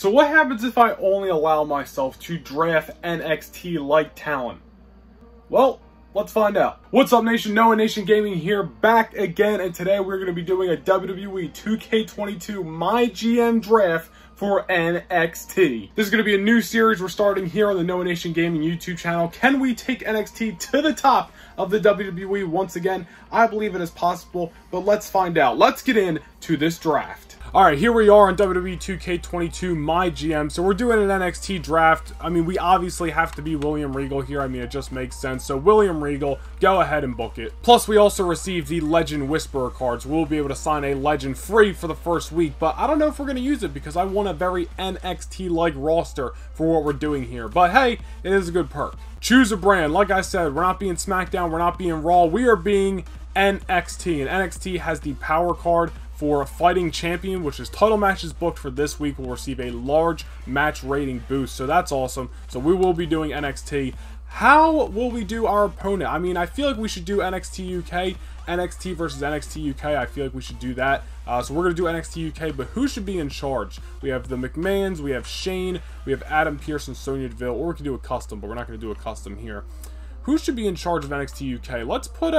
So what happens if I only allow myself to draft NXT-like talent? Well, let's find out. What's up, Nation? Noah Nation Gaming here, back again, and today we're going to be doing a WWE 2K22 MyGM draft for NXT. This is going to be a new series we're starting here on the Noah Nation Gaming YouTube channel. Can we take NXT to the top of the WWE once again? I believe it is possible, but let's find out. Let's get into this draft. All right, here we are on WWE 2K22 MyGM. So we're doing an NXT draft. I mean, we obviously have to be William Regal here. I mean, it just makes sense. So William Regal, go ahead and book it. Plus, we also received the Legend Whisperer cards. We'll be able to sign a Legend free for the first week, but I don't know if we're going to use it because I want a very NXT-like roster for what we're doing here. But hey, it is a good perk. Choose a brand. Like I said, we're not being SmackDown. We're not being Raw. We are being NXT, and NXT has the power card for a fighting champion, which is title matches booked for this week will receive a large match rating boost. So that's awesome. So we will be doing NXT. How will we do our opponent? I mean, I feel like we should do NXT UK, NXT versus NXT UK. I feel like we should do that. So we're going to do NXT UK, but who should be in charge? We have the McMahons, we have Shane, we have Adam Pearce and Sonya Deville, or we can do a custom, but we're not going to do a custom here. Who should be in charge of NXT UK? Let's put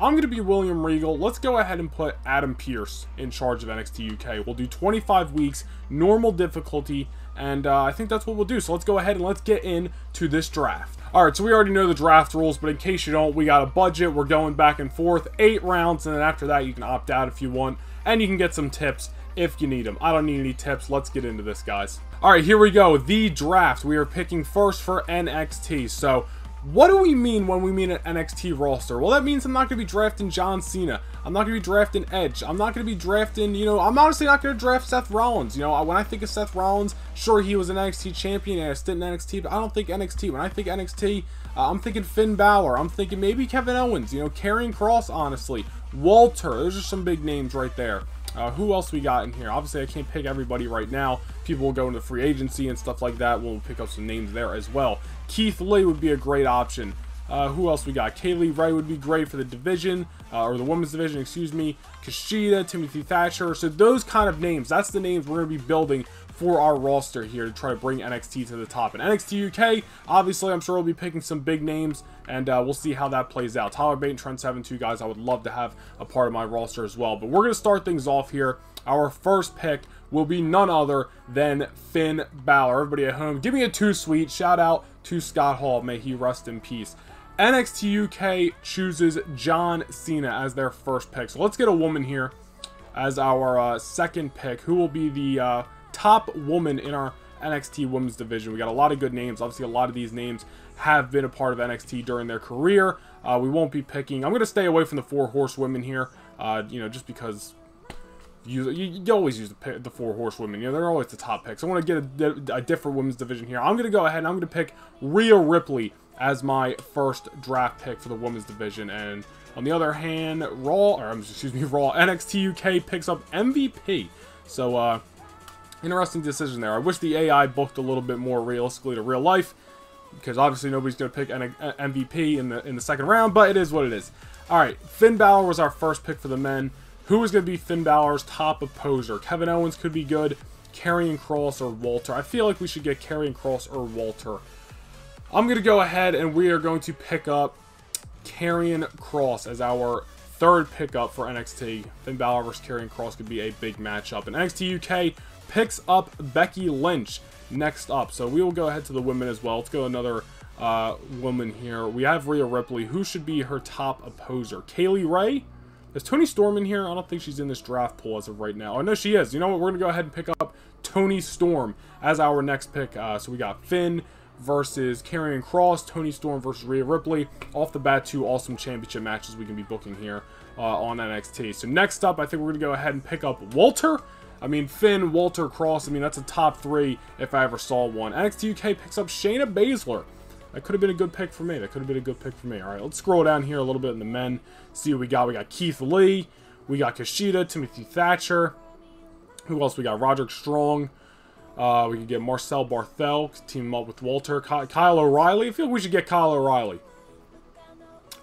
I'm going to be William Regal. Let's go ahead and put Adam Pearce in charge of NXT UK. We'll do 25 weeks, normal difficulty, and I think that's what we'll do. So let's go ahead and let's get into this draft. All right, so we already know the draft rules, but in case you don't, we got a budget. We're going back and forth, 8 rounds, and then after that, you can opt out if you want, and you can get some tips if you need them. I don't need any tips. Let's get into this, guys. All right, here we go. The draft. We are picking first for NXT. So what do we mean when we mean an NXT roster? Well, that means I'm not going to be drafting John Cena. I'm not going to be drafting Edge. I'm not going to be drafting, you know, I'm honestly not going to draft Seth Rollins. You know, when I think of Seth Rollins, sure, he was an NXT champion and I stint in NXT, but I don't think NXT. When I think NXT, I'm thinking Finn Balor. I'm thinking maybe Kevin Owens, you know, Karrion Kross, honestly. Walter. Those are some big names right there. Who else we got in here? Obviously, I can't pick everybody right now. People will go into free agency and stuff like that. We'll pick up some names there as well. Keith Lee would be a great option. Who else we got? Kaylee Ray would be great for the division, or the women's division, excuse me. Kushida, Timothy Thatcher. So those kind of names. That's the names we're going to be building for our roster here to try to bring NXT to the top. And NXT UK, obviously, I'm sure we'll be picking some big names, and we'll see how that plays out. Tyler Bate and Trent Seven, two guys I would love to have a part of my roster as well. But we're going to start things off here. Our first pick will be none other than Finn Balor. Everybody at home, give me a two sweet. Shout out to Scott Hall. May he rest in peace. NXT UK chooses John Cena as their first pick. So let's get a woman here as our second pick. Who will be the top woman in our NXT women's division? We got a lot of good names. Obviously, a lot of these names have been a part of NXT during their career. We won't be picking. I'm going to stay away from the 4 horsewomen here, you know, just because you always use the 4 horsewomen. You know, they're always the top picks. I want to get a different women's division here. I'm going to go ahead and I'm going to pick Rhea Ripley as my first draft pick for the women's division. And on the other hand, NXT UK picks up MVP. So, interesting decision there. I wish the AI booked a little bit more realistically to real life, because obviously nobody's going to pick an MVP in the second round, but it is what it is. All right, Finn Balor was our first pick for the men. Who is going to be Finn Balor's top opposer? Kevin Owens could be good. Karrion Kross or Walter. I feel like we should get Karrion Kross or Walter. I'm going to go ahead and we are going to pick up Karrion Kross as our third pickup for NXT. Finn Balor versus Karrion Kross could be a big matchup. And NXT UK picks up Becky Lynch next up. So we will go ahead to the women as well. Let's go another woman here. We have Rhea Ripley. Who should be her top opposer? Kaylee Ray? Is Toni Storm in here? I don't think she's in this draft pool as of right now. Oh, no, she is. You know what? We're going to go ahead and pick up Toni Storm as our next pick. So we got Finn versus Karrion Kross, Toni Storm versus Rhea Ripley. Off the bat, 2 awesome championship matches we can be booking here on NXT. So next up, I think we're going to go ahead and pick up Walter. I mean, Finn, Walter, Kross, I mean, that's a top 3 if I ever saw one. NXT UK picks up Shayna Baszler. That could have been a good pick for me. All right, let's scroll down here a little bit in the men. See what we got. We got Keith Lee. We got Kushida, Timothy Thatcher. Who else we got? Roderick Strong. We could get Marcel Barthel. Team him up with Walter. Kyle O'Reilly. I feel like we should get Kyle O'Reilly.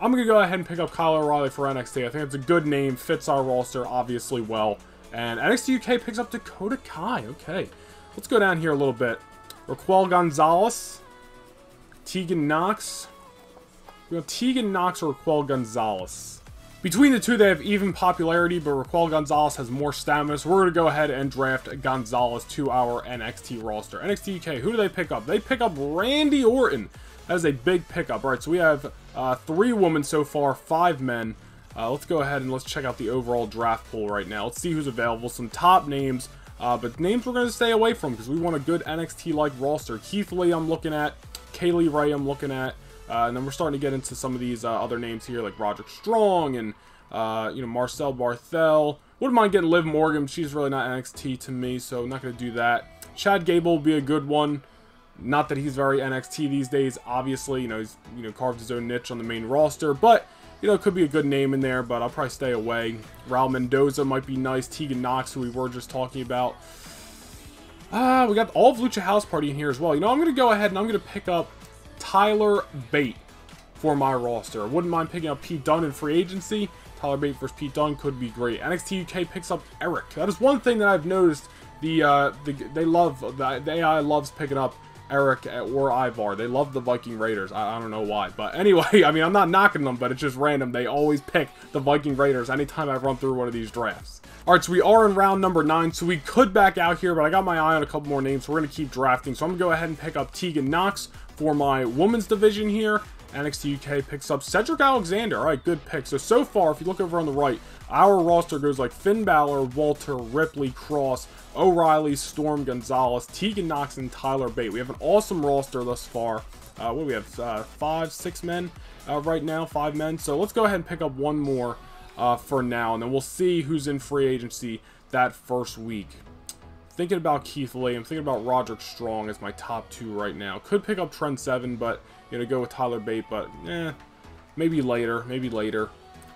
I'm going to go ahead and pick up Kyle O'Reilly for NXT. I think it's a good name. Fits our roster obviously well. And NXT UK picks up Dakota Kai. Okay. Let's go down here a little bit. Raquel Gonzalez. Tegan Nox. We have Tegan Nox or Raquel Gonzalez. Between the two, they have even popularity, but Raquel Gonzalez has more stamina, so we're going to go ahead and draft Gonzalez to our NXT roster. NXT UK, who do they pick up? They pick up Randy Orton. That is a big pickup. All right, so we have 3 women so far, 5 men. Let's go ahead and let's check out the overall draft pool right now. Let's see who's available. Some top names, but names we're going to stay away from because we want a good NXT-like roster. Keith Lee I'm looking at. Kaylee Ray I'm looking at. And then we're starting to get into some of these other names here, like Roderick Strong and, you know, Marcel Barthel. Wouldn't mind getting Liv Morgan. She's really not NXT to me, so I'm not going to do that. Chad Gable will be a good one. Not that he's very NXT these days, obviously. You know, he's, you know, carved his own niche on the main roster. But, you know, it could be a good name in there, but I'll probably stay away. Raul Mendoza might be nice. Tegan Nox, who we were just talking about. We got all of Lucha House Party in here as well. You know, I'm going to go ahead and I'm going to pick up Tyler Bate for my roster. I wouldn't mind picking up Pete Dunne in free agency. Tyler Bate versus Pete Dunne could be great. NXT UK picks up Eric. That is one thing that I've noticed. The AI loves picking up Eric or Ivar. They love the Viking Raiders. I don't know why, but anyway, I mean, I'm not knocking them, but it's just random. They always pick the Viking Raiders anytime I run through one of these drafts. All right, so we are in round number 9, so we could back out here, but I got my eye on a couple more names, so we're going to keep drafting. So I'm going to go ahead and pick up Tegan Nox for my women's division here. NXT UK picks up Cedric Alexander. All right, good pick. So far, if you look over on the right, our roster goes like Finn Balor, Walter, Ripley, Kross, O'Reilly, Storm, Gonzalez, Tegan Nox, and Tyler Bate. We have an awesome roster thus far. What do we have? 5, 6 men right now, 5 men. So let's go ahead and pick up one more. For now, and then we'll see who's in free agency that first week. Thinking about Keith Lee, I'm thinking about Roderick Strong as my top 2 right now. Could pick up Trent Seven, but you know, go with Tyler Bate, but maybe later,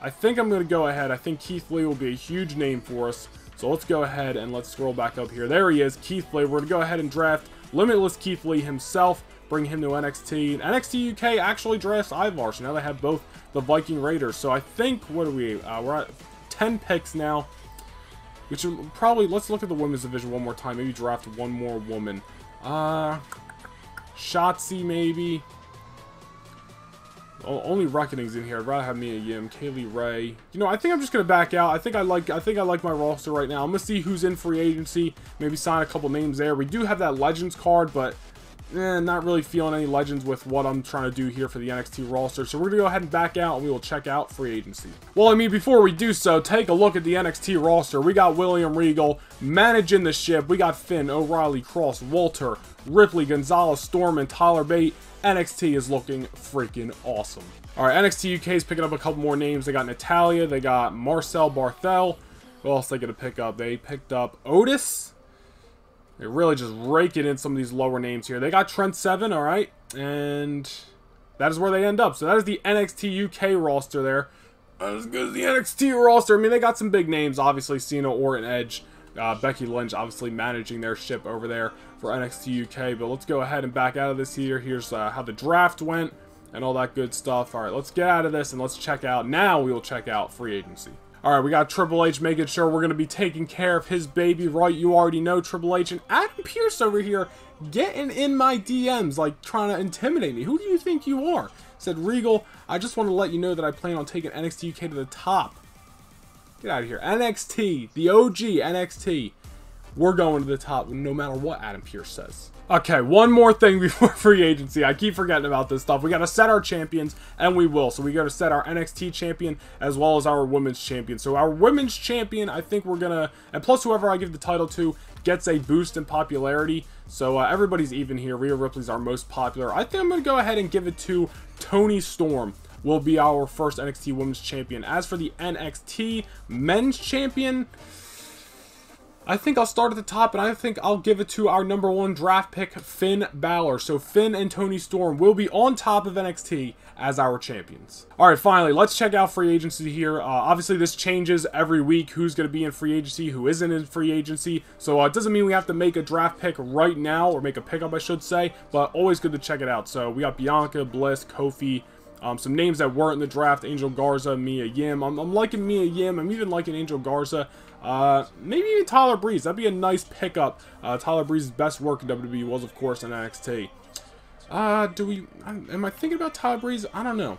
I think I'm gonna go ahead. I think Keith Lee will be a huge name for us, so let's go ahead and let's scroll back up here. There he is, Keith Lee. We're gonna go ahead and draft Limitless Keith Lee himself. Bring him to NXT. NXT UK actually drafts Ivar, so now they have both the Viking Raiders. So I think, what are we, we're at 10 picks now, which are probably, let's look at the women's division one more time, maybe draft one more woman. Shotzi maybe. Oh, only Reckoning's in here. I'd rather have Mia Yim, Kaylee Ray. You know, I think I'm just gonna back out. I think I like my roster right now. I'm gonna see who's in free agency, maybe sign a couple names there. We do have that Legends card, but not really feeling any legends with what I'm trying to do here for the NXT roster. So we're going to go ahead and back out, and we will check out free agency. Well, I mean, before we do so, take a look at the NXT roster. We got William Regal managing the ship. We got Finn, O'Reilly, Kross, Walter, Ripley, Gonzalez, Storm, and Tyler Bate. NXT is looking freaking awesome. All right, NXT UK is picking up a couple more names. They got Natalia. They got Marcel Barthel. Who else are they going to pick up? They picked up Otis. They're really just raking in some of these lower names here. They got Trent Seven, all right, and that is where they end up. So that is the NXT UK roster there. As good as the NXT roster. I mean, they got some big names, obviously, Cena, Orton, Edge, Becky Lynch, obviously managing their ship over there for NXT UK. But let's go ahead and back out of this here. Here's how the draft went and all that good stuff. All right, let's get out of this and let's check out. Now we will check out free agency. Alright, we got Triple H making sure we're going to be taking care of his baby, right? You already know, Triple H. And Adam Pearce over here getting in my DMs, like trying to intimidate me. Who do you think you are? Said, Regal, I just want to let you know that I plan on taking NXT UK to the top. Get out of here. NXT, the OG NXT. We're going to the top no matter what Adam Pearce says. Okay, one more thing before free agency. I keep forgetting about this stuff. We got to set our champions, and we will. So we got to set our NXT champion as well as our women's champion. So our women's champion, I think we're going to... And plus whoever I give the title to gets a boost in popularity. So everybody's even here. Rhea Ripley's our most popular. I think I'm going to go ahead and give it to Toni Storm. Will be our first NXT women's champion. As for the NXT men's champion... I think I'll start at the top, and I think I'll give it to our number 1 draft pick, Finn Balor. So Finn and Toni Storm will be on top of NXT as our champions. All right, finally, let's check out free agency here. Obviously, this changes every week, who's going to be in free agency, who isn't in free agency. So it doesn't mean we have to make a draft pick right now, or make a pickup, I should say, but always good to check it out. So we got Bianca, Bliss, Kofi, Some names that weren't in the draft, Angel Garza, Mia Yim. I'm liking Mia Yim. I'm even liking Angel Garza. Maybe even Tyler Breeze. That'd be a nice pickup. Tyler Breeze's best work in WWE was, of course, in NXT. Am I thinking about Tyler Breeze? I don't know.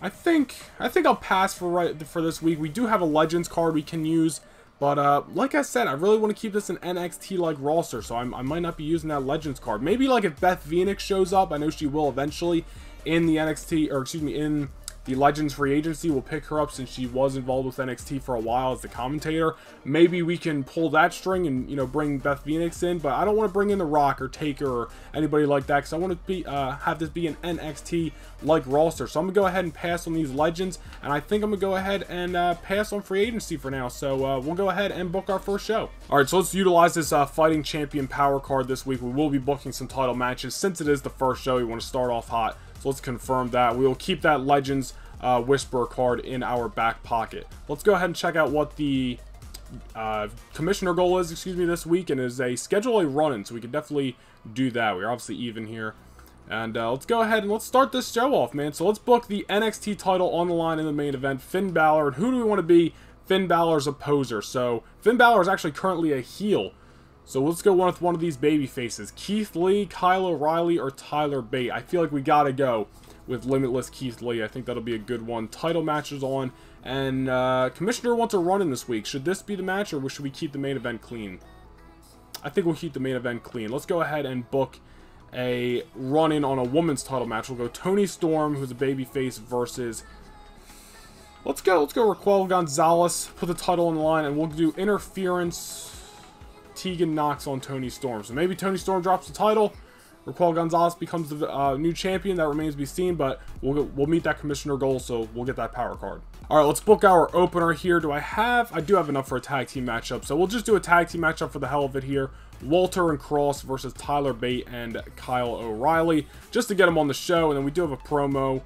I think I'll pass for this week. We do have a Legends card we can use. But like I said, I really want to keep this an NXT-like roster, so I might not be using that Legends card. Maybe like if Beth Phoenix shows up, I know she will eventually in the NXT, or excuse me, in the Legends free agency. We'll pick her up since she was involved with NXT for a while as the commentator. Maybe we can pull that string and, you know, bring Beth Phoenix in. But I don't want to bring in The Rock or Taker or anybody like that because I want to be have this be an NXT-like roster. So I'm gonna go ahead and pass on these Legends, and I think I'm gonna go ahead and pass on free agency for now. So we'll go ahead and book our first show. All right, so let's utilize this Fighting Champion Power card this week. We will be booking some title matches since it is the first show. We want to start off hot. So let's confirm that. We will keep that Legends Whisperer card in our back pocket. Let's go ahead and check out what the commissioner goal is, excuse me, this week. And it is a Schedule A run-in, so we can definitely do that. We're obviously even here. And let's go ahead and let's start this show off, man. So let's book the NXT title on the line in the main event. Finn Balor. And who do we want to be Finn Balor's opposer? So Finn Balor is actually currently a heel. So let's go with one of these baby faces. Keith Lee, Kyle O'Reilly, or Tyler Bate. I feel like we gotta go with Limitless Keith Lee. I think that'll be a good one. Title matches on. And Commissioner wants a run in this week. Should this be the match, or should we keep the main event clean? I think we'll keep the main event clean. Let's go ahead and book a run-in on a women's title match. We'll go Toni Storm, who's a babyface, versus... Let's go Raquel Gonzalez. Put the title on the line, and we'll do interference... Tegan Nox on Toni Storm. So maybe Toni Storm drops the title. Raquel Gonzalez becomes the new champion. That remains to be seen, but we'll meet that commissioner goal, so we'll get that power card. All right, let's book our opener here. I do have enough for a tag team matchup, so we'll just do a tag team matchup for the hell of it here. Walter and Kross versus Tyler Bate and Kyle O'Reilly, just to get them on the show. And then we do have a promo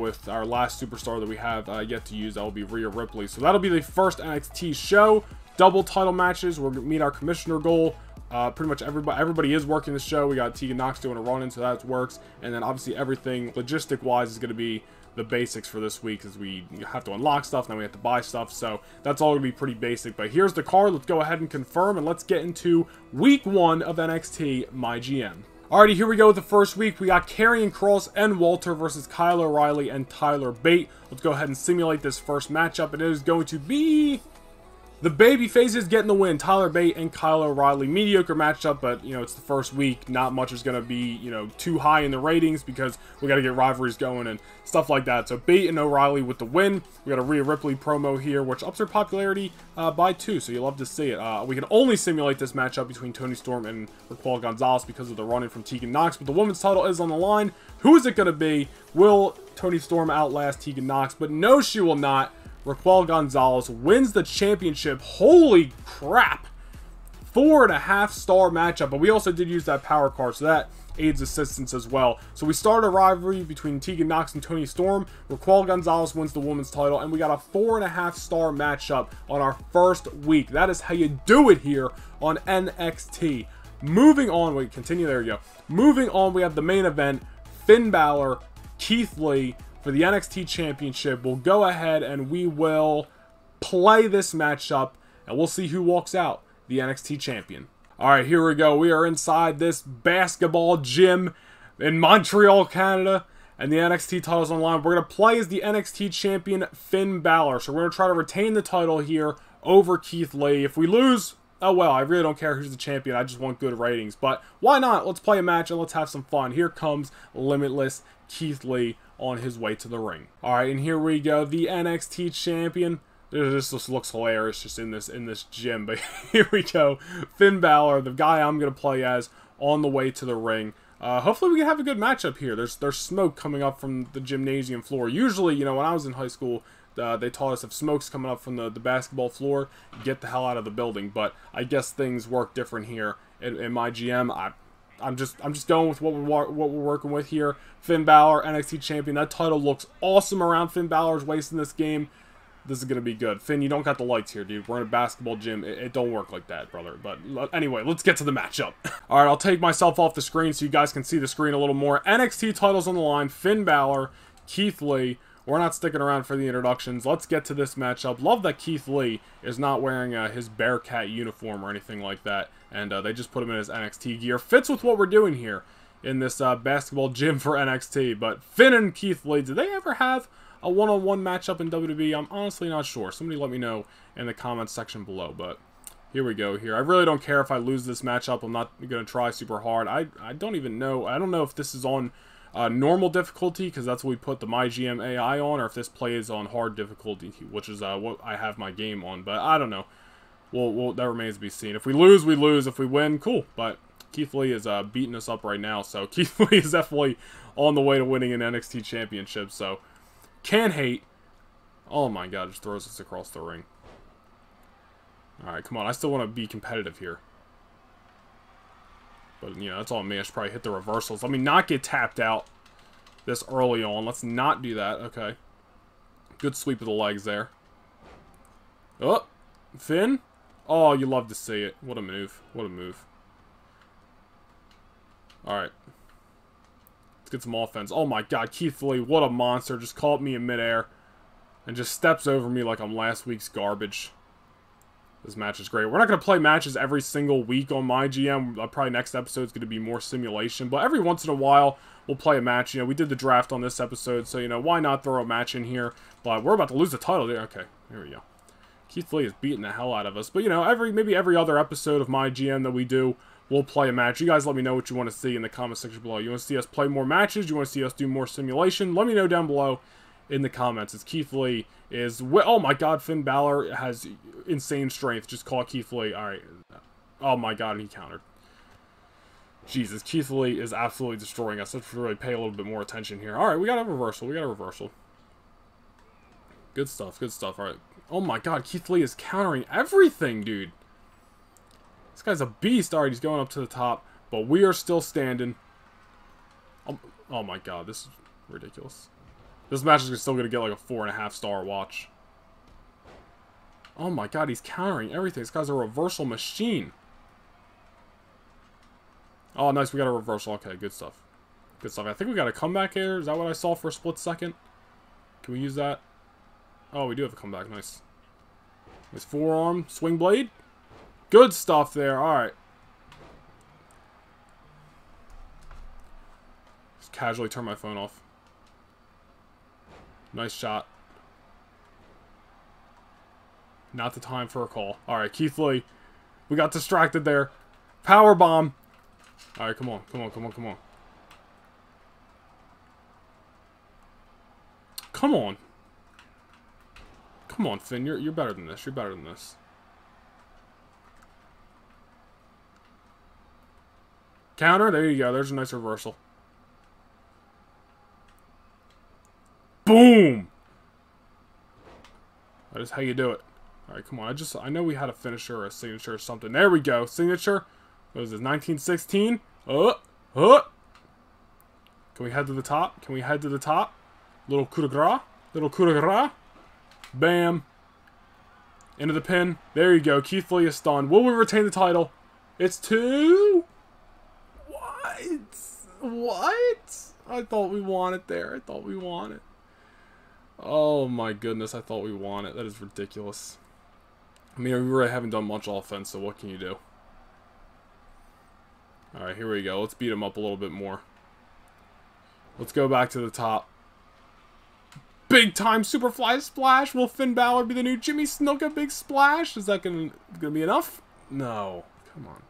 with our last superstar that we have yet to use. That will be Rhea Ripley. So that'll be the first NXT show. Double title matches. We'll meet our commissioner goal. Pretty much everybody is working the show. We got Tegan Nox doing a run-in, so that works. And then obviously everything logistic-wise is going to be the basics for this week, because we have to unlock stuff, now we have to buy stuff, so that's all going to be pretty basic. But here's the card. Let's go ahead and confirm, and let's get into Week 1 of NXT MyGM. Alrighty, here we go with the first week. We got Karrion Kross and Walter versus Kyle O'Reilly and Tyler Bate. Let's go ahead and simulate this first matchup, and it is going to be... The baby faces getting the win. Tyler Bate and Kyle O'Reilly. Mediocre matchup, but, you know, it's the first week. Not much is going to be, you know, too high in the ratings because we got to get rivalries going and stuff like that. So Bate and O'Reilly with the win. We got a Rhea Ripley promo here, which ups her popularity by 2, so you'll love to see it. We can only simulate this matchup between Toni Storm and Raquel Gonzalez because of the run-in from Tegan Nox, but the women's title is on the line. Who is it going to be? Will Toni Storm outlast Tegan Nox? But no, she will not. Raquel Gonzalez wins the championship. Holy crap. 4.5 star matchup. But we also did use that power card, so that aids assistance as well. So we start a rivalry between Tegan Nox and Toni Storm. Raquel Gonzalez wins the women's title. And we got a 4.5 star matchup on our first week. That is how you do it here on NXT. Moving on. Wait, continue. There you go. Moving on, we have the main event. Finn Balor, Keith Lee. For the NXT Championship, we'll go ahead and we will play this matchup, and we'll see who walks out the NXT Champion. All right, here we go. We are inside this basketball gym in Montreal, Canada, and the NXT title is online. We're going to play as the NXT Champion, Finn Balor. So we're going to try to retain the title here over Keith Lee. If we lose... oh well, I really don't care who's the champion, I just want good ratings. But why not? Let's play a match and let's have some fun. Here comes Limitless Keith Lee on his way to the ring. Alright, and here we go. The NXT champion. This just looks hilarious just in this gym. But here we go. Finn Balor, the guy I'm gonna play as, on the way to the ring. Hopefully we can have a good matchup here. There's smoke coming up from the gymnasium floor. Usually, you know, when I was in high school, they taught us if smoke's coming up from the basketball floor, get the hell out of the building. But I guess things work different here in my GM. I'm just going with what we're working with here. Finn Balor, NXT champion. That title looks awesome around Finn Balor's waist in this game. This is going to be good. Finn, you don't got the lights here, dude. We're in a basketball gym. It don't work like that, brother. But anyway, let's get to the matchup. All right, I'll take myself off the screen so you guys can see the screen a little more. NXT titles on the line. Finn Balor, Keith Lee. We're not sticking around for the introductions. Let's get to this matchup. Love that Keith Lee is not wearing his Bearcat uniform or anything like that. And they just put him in his NXT gear. Fits with what we're doing here in this basketball gym for NXT. But Finn and Keith Lee, do they ever have a one-on-one matchup in WWE? I'm honestly not sure. Somebody let me know in the comments section below. But here we go here. I really don't care if I lose this matchup. I'm not going to try super hard. I don't even know. I don't know if this is on normal difficulty, because that's what we put the MyGM AI on, or if this plays on hard difficulty, which is what I have my game on. But I don't know. Well, that remains to be seen. If we lose, we lose. If we win, cool. But Keith Lee is beating us up right now. So Keith Lee is definitely on the way to winning an NXT championship. So can hate. Oh my god, just throws us across the ring. Alright, come on. I still want to be competitive here. But, you know, that's all me. I should probably hit the reversals. Let me not get tapped out this early on. Let's not do that. Okay. Good sweep of the legs there. Oh, Finn. Oh, you love to see it. What a move. What a move. Alright. Let's get some offense. Oh, my God. Keith Lee, what a monster. Just caught me in midair and just steps over me like I'm last week's garbage. This match is great. We're not going to play matches every single week on MyGM. Probably next episode is going to be more simulation. But every once in a while, we'll play a match. You know, we did the draft on this episode. So, you know, why not throw a match in here? But we're about to lose the title. Okay, here we go. Keith Lee is beating the hell out of us. But, you know, maybe every other episode of MyGM that we do, we'll play a match. You guys let me know what you want to see in the comment section below. You want to see us play more matches? You want to see us do more simulation? Let me know down below in the comments. It's Keith Lee is... Oh my god, Finn Balor has insane strength. Just call Keith Lee. Alright. Oh my god, and he countered. Jesus, Keith Lee is absolutely destroying us. Let's really pay a little bit more attention here. Alright, we got a reversal. We got a reversal. Good stuff, good stuff. Alright. Oh my god, Keith Lee is countering everything, dude. This guy's a beast. Alright, he's going up to the top. But we are still standing. Oh my god, this is ridiculous. This match is still going to get like a 4.5-star watch. Oh my god, he's countering everything. This guy's a reversal machine. Oh, nice. We got a reversal. Okay, good stuff. Good stuff. I think we got a comeback here. Is that what I saw for a split second? Can we use that? Oh, we do have a comeback. Nice. Nice forearm. Swing blade. Good stuff there. Alright. Just casually turn my phone off. Nice shot. Not the time for a call. Alright, Keith Lee. We got distracted there. Power bomb. Alright, come on. Come on, come on, come on. Come on. Come on, Finn. You're better than this. You're better than this. Counter. There you go. There's a nice reversal. Boom! That is how you do it. Alright, come on. I know we had a finisher or a signature or something. There we go. Signature. What is this? 1916? Can we head to the top? Can we head to the top? Little coup de grace. Little coup de grace. Bam. Into the pin. There you go. Keith Lee is stunned. Will we retain the title? It's two. What? What? I thought we won it there. I thought we won it. Oh my goodness, I thought we won it. That is ridiculous. I mean, we really haven't done much offense, so what can you do? Alright, here we go. Let's beat him up a little bit more. Let's go back to the top. Big time Superfly Splash! Will Finn Balor be the new Jimmy Snuka Big Splash? Is that gonna be enough? No. Come on.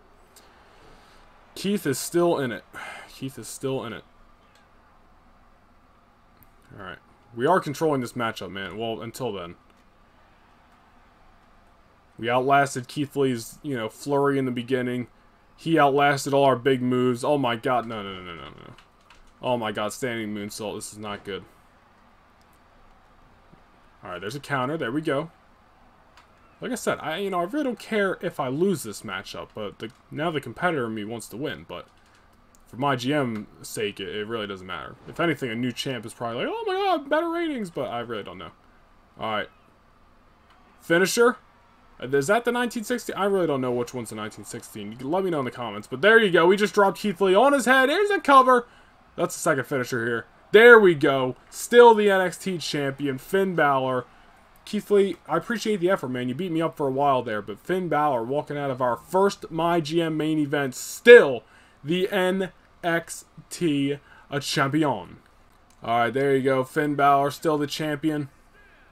Keith is still in it. Keith is still in it. Alright. We are controlling this matchup, man. Well, until then. We outlasted Keith Lee's, you know, flurry in the beginning. He outlasted all our big moves. Oh my god. No, no, no, no, no, no. Oh my god. Standing moonsault. This is not good. Alright, there's a counter. There we go. Like I said, I really don't care if I lose this matchup. But now the competitor in me wants to win, but... For my GM's sake, it really doesn't matter. If anything, a new champ is probably like, oh my god, better ratings, but I really don't know. Alright. Finisher? Is that the 1916? I really don't know which one's the 1916. You can let me know in the comments. But there you go. We just dropped Keith Lee on his head. Here's a cover. That's the second finisher here. There we go. Still the NXT champion, Finn Balor. Keith Lee, I appreciate the effort, man. You beat me up for a while there. But Finn Balor walking out of our first MyGM main event. Still the NXT champion. All right, there you go. Finn Balor, still the champion.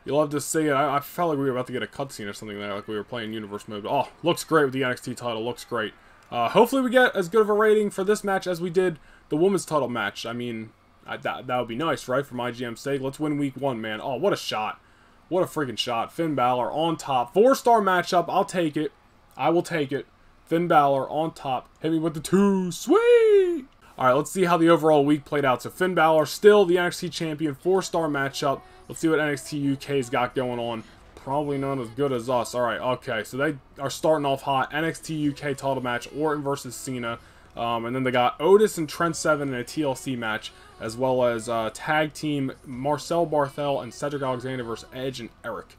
You love to see it. I felt like we were about to get a cutscene or something there, like we were playing Universe Mode. Oh, looks great with the NXT title. Looks great. Hopefully we get as good of a rating for this match as we did the women's title match. I mean, that would be nice, right? For MyGM's sake. Let's win week one, man. Oh, what a shot. What a freaking shot. Finn Balor on top. 4-star matchup. I'll take it. I will take it. Finn Balor on top. Hit me with the 2. Sweet! All right, let's see how the overall week played out. So Finn Balor, still the NXT champion, 4-star matchup. Let's see what NXT UK's got going on. Probably not as good as us. All right, okay, so they are starting off hot. NXT UK title match, Orton versus Cena. And then they got Otis and Trent Seven in a TLC match, as well as tag team Marcel Barthel and Cedric Alexander versus Edge and Eric.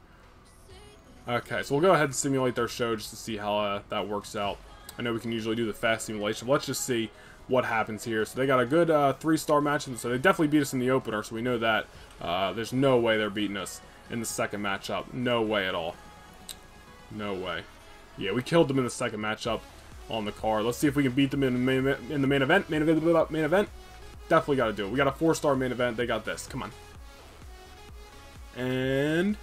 Okay, so we'll go ahead and simulate their show just to see how that works out. I know we can usually do the fast simulation. Let's just see what happens here. So they got a good 3-star match, and so they definitely beat us in the opener, so we know that. There's no way they're beating us in the second matchup. No way at all. No way. Yeah, we killed them in the second matchup on the card. Let's see if we can beat them in the main event. Definitely got to do it. We got a 4-star main event. They got this. Come on. And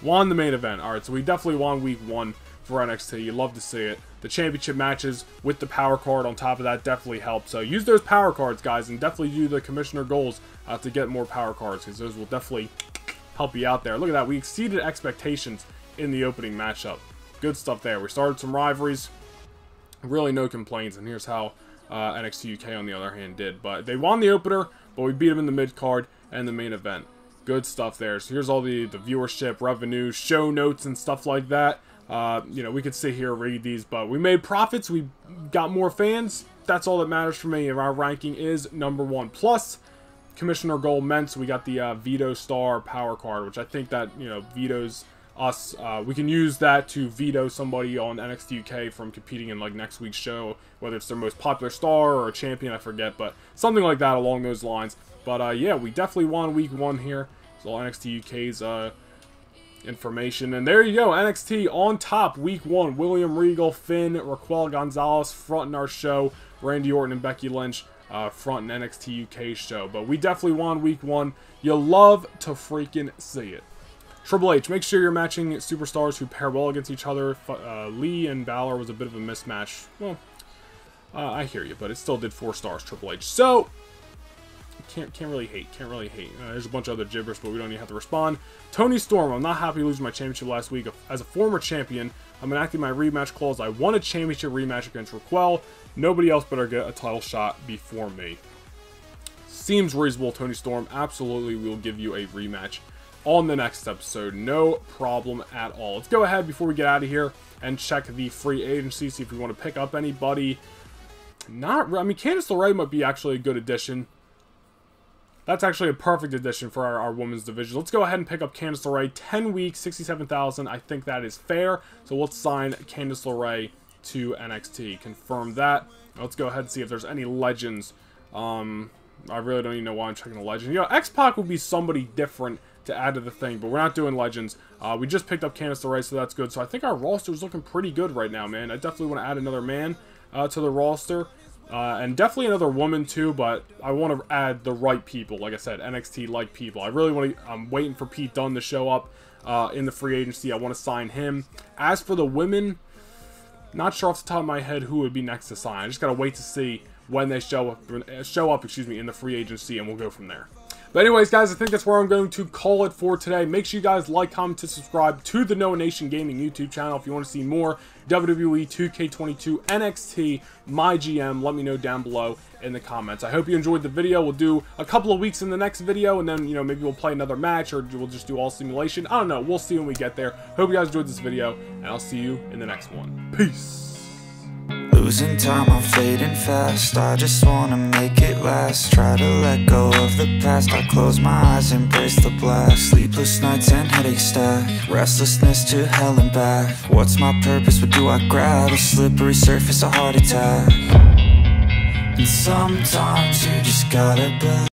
won the main event. All right, so we definitely won week one for NXT. You love to see it. The championship matches with the power card on top of that definitely help. So use those power cards, guys, and definitely do the commissioner goals to get more power cards, because those will definitely help you out there. Look at that. We exceeded expectations in the opening matchup. Good stuff there. We started some rivalries. Really no complaints, and here's how NXT UK, on the other hand, did. But they won the opener, but we beat them in the mid-card and the main event. Good stuff there. So here's all the viewership, revenue, show notes, and stuff like that. You know, we could sit here and read these, but we made profits, we got more fans. That's all that matters for me, and our ranking is #1. Plus, commissioner goal meant, so we got the veto star power card, which I think that, you know, vetoes us. We can use that to veto somebody on NXT UK from competing in, like, next week's show, whether it's their most popular star or a champion, I forget, but something like that along those lines. But, yeah, we definitely won week one here. It's all NXT UK's, information. And there you go, NXT on top week one. William Regal, Finn, Raquel Gonzalez fronting our show. Randy Orton and Becky Lynch fronting NXT UK show. But we definitely won week one. You love to freaking see it. Triple H, make sure you're matching superstars who pair well against each other. Lee and Balor was a bit of a mismatch. Well, I hear you, but it still did 4 stars, Triple H. So Can't really hate. Can't really hate. There's a bunch of other gibberish, but we don't even have to respond. Toni Storm, I'm not happy losing my championship last week. As a former champion, I'm enacting my rematch clause. I won a championship rematch against Raquel. Nobody else better get a title shot before me. Seems reasonable, Toni Storm. Absolutely, we'll give you a rematch on the next episode. No problem at all. Let's go ahead before we get out of here and check the free agency, see if we want to pick up anybody. I mean, Candice LeRae might be actually a good addition. That's actually a perfect addition for our women's division. Let's go ahead and pick up Candice LeRae. 10 weeks, $67,000. I think that is fair. So let's sign Candice LeRae to NXT. Confirm that. Let's go ahead and see if there's any legends. I really don't even know why I'm checking the legend. You know, X-Pac would be somebody different to add to the thing, but we're not doing legends. We just picked up Candice LeRae, so that's good. So I think our roster is looking pretty good right now, man. I definitely want to add another man to the roster. And definitely another woman too, but I want to add the right people. Like I said, NXT like people. I really want to. I'm waiting for Pete Dunne to show up in the free agency. I want to sign him. As for the women, not sure off the top of my head who would be next to sign. I just gotta wait to see when they show up. Excuse me, in the free agency, and we'll go from there. But anyways, guys, I think that's where I'm going to call it for today. Make sure you guys like, comment, and subscribe to the Noah Nation Gaming YouTube channel if you want to see more WWE 2K22 NXT MyGM. Let me know down below in the comments. I hope you enjoyed the video. We'll do a couple of weeks in the next video, and then, you know, maybe we'll play another match, or we'll just do all simulation. I don't know. We'll see when we get there. Hope you guys enjoyed this video, and I'll see you in the next one. Peace. losing time, I'm fading fast. I just wanna make it last. Try to let go of the past. I close my eyes, embrace the black. Sleepless nights and headaches stack. Restlessness to hell and back. What's my purpose, what do I grab? A slippery surface, a heart attack. And sometimes you just gotta believe.